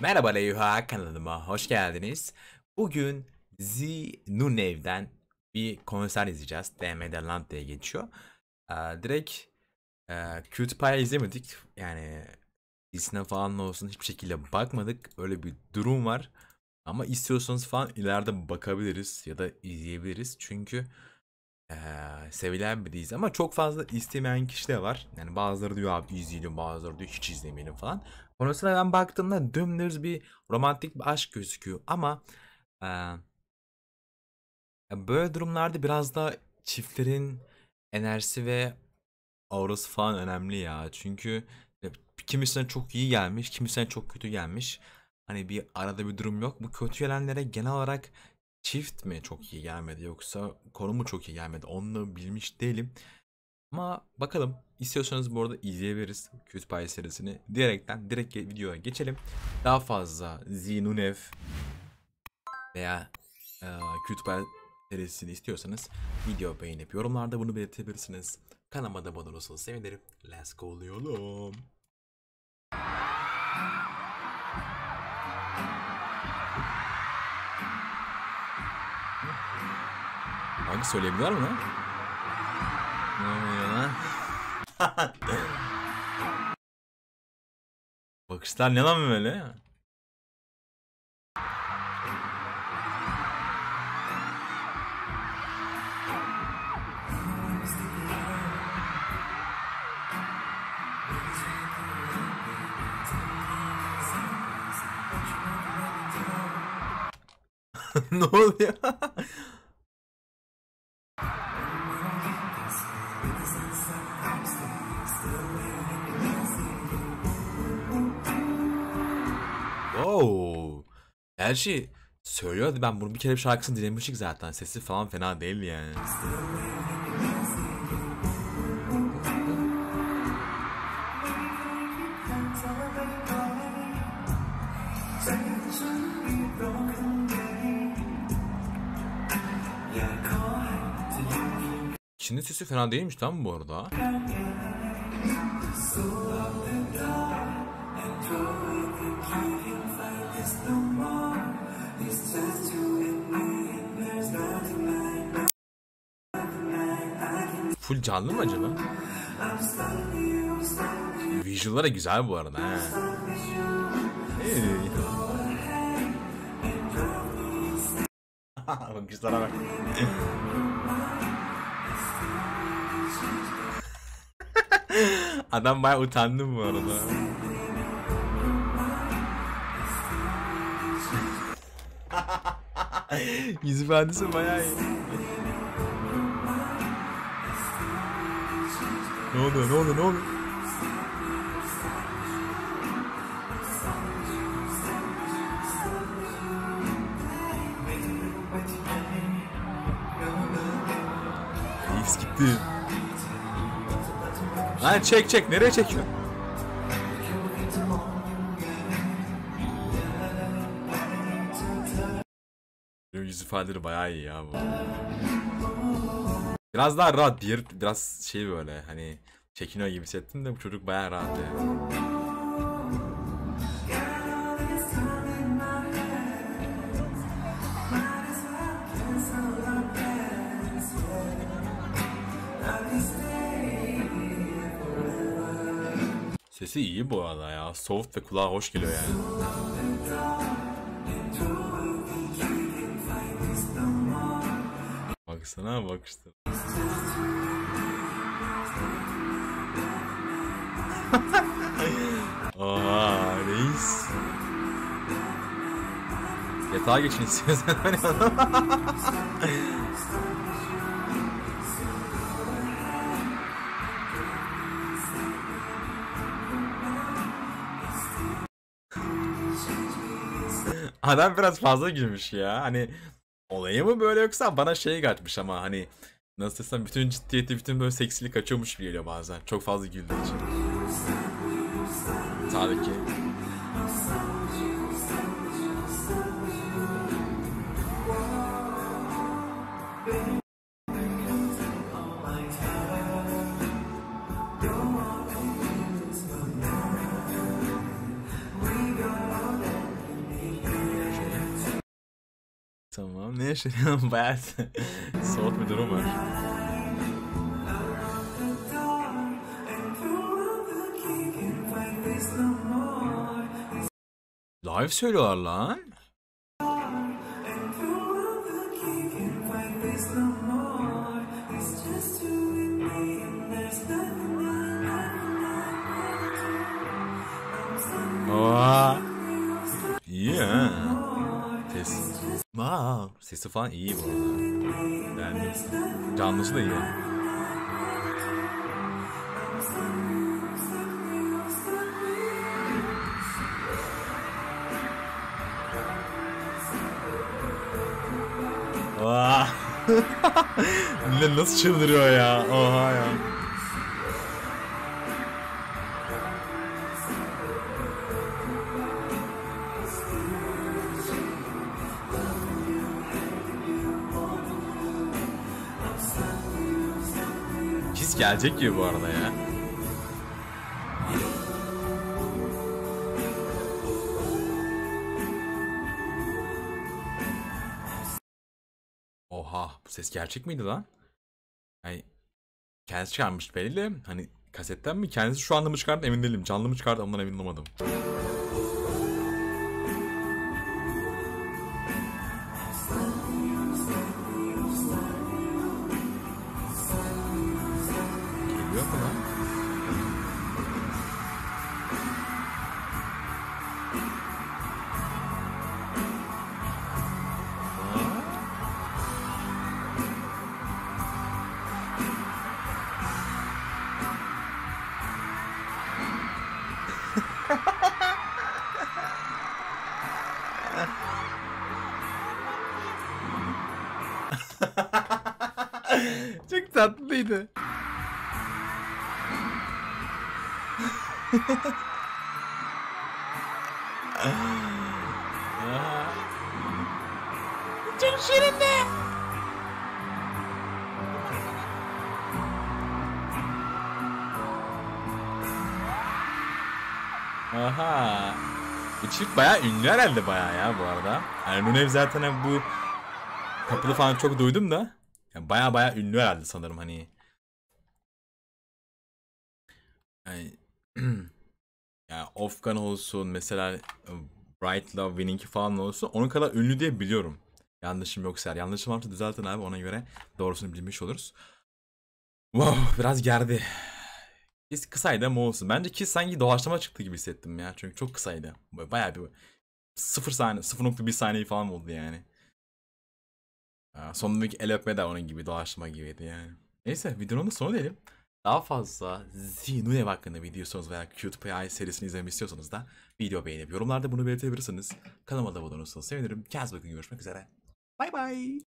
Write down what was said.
Merhaba Leyha, kanalıma hoş geldiniz. Bugün ZeeNuNew'den bir konser izleyeceğiz. DMD LAND diye geçiyor. Direkt Cutie Pie izlemedik. Yani ismine falan olsun hiçbir şekilde bakmadık. Öyle bir durum var. Ama istiyorsanız falan ileride bakabiliriz ya da izleyebiliriz. Çünkü sevilen biriyiz ama çok fazla istemeyen kişi de var. Yani bazıları diyor abi izleyelim, bazıları diyor hiç izlemeyelim falan. Konusuna ben baktığımda dümdüz bir romantik bir aşk gözüküyor ama böyle durumlarda biraz da çiftlerin enerjisi ve aurası falan önemli ya. Çünkü kimisine çok iyi gelmiş, kimisine çok kötü gelmiş. Hani bir arada bir durum yok. Bu kötü gelenlere genel olarak çift mi çok iyi gelmedi yoksa konu mu çok iyi gelmedi, onu bilmiş değilim. Ama bakalım, istiyorsanız bu arada izleyebiliriz Cutie Pie serisini. Direkt videoya geçelim. Daha fazla ZeeNuNew veya Cutie Pie serisini istiyorsanız video beğenip yorumlarda bunu belirtebilirsiniz. Kanalıma da abone olursanız sevinirim. Let's go diyorum. Hangi söyleyebiliyor mu lan? Ne oluyor lan? Bakışlar ne lan böyle? Ne oluyor? Wow. Her şey söylüyordu. Ben bunu bir kere bir şarkısını dinlemiştik zaten. Sesi falan fena değil yani. Çin'in sesi fena değilmiş lan bu arada. Full canlı mı acaba? Visual'lar da güzel bu arada. Bakışlara bak. Adam bayağı utandım bu arada. Yüz ifadesi bayağı iyi. Ne oldu? Reis gitti. Lan çek, nereye çekiyorsun? Yüz ifadeleri bayağı iyi ya bu. Biraz daha rahat, biraz şey böyle hani Check-in-O gibi hissettim de bu çocuk bayağı rahat yani. Sesi iyi bu arada ya, soft ve kulağa hoş geliyor yani. Baksana bakıştı. Aaa reis. Yatağa geçin istiyorsan ben yandım. Adam biraz fazla gülmüş ya hani. Olayı mı böyle yoksa bana şey kaçmış ama hani nasıl desem bütün ciddiyeti, bütün böyle seksilik kaçıyormuş gibi geliyor bazen. Çok fazla güldüğü için. Tabii ki. Tamam. Ne yaşanıyor? Bayağı soğuk bir durum var. Live söylüyorlar lan. Oha. İyi ha. Sesi falan iyi bu arada. Yani canlısı da iyi. Oha. Nasıl çıldırıyor ya. Oha ya. Gelecek gibi bu arada ya. Oha, bu ses gerçek miydi lan? Yani kendisi çıkarmış belli de, hani kasetten mi kendisi şu anda mı çıkardı emin değilim. Canlı mı çıkardı ondan emin olmadım. Çok tatlıydı. Çok şirin de. Aha. Bu çift bayağı ünlü herhalde bayağı ya bu arada. Yani ZeeNuNew zaten bu kapıda falan çok duydum da. Yani baya ünlü herhalde sanırım hani. Yani, yani Ofgan olsun mesela, Bright Love Winning'i falan olsun onun kadar ünlü diye biliyorum. Yanlışım yoksa, yanlışım varsa düzeltin abi, ona göre doğrusunu bilmiş oluruz. Wow, biraz gerdi. Kiss kısaydı ama olsun. Bence Kiss sanki doğaçlama çıktı gibi hissettim ya, çünkü çok kısaydı. Baya bir 0 saniye, 0.1 saniye falan oldu yani. Sondaki el öpme de onun gibi dolaşma gibiydi yani. Neyse, videonun da sonu diyelim. Daha fazla ZeeNuNew hakkında video istiyorsanız veya Cutie Pie serisini izlemek istiyorsanız da video beğenip yorumlarda bunu belirtebilirsiniz. Kanalıma da abone olursanız sevinirim. Kendinize bakın, görüşmek üzere. Bay bay.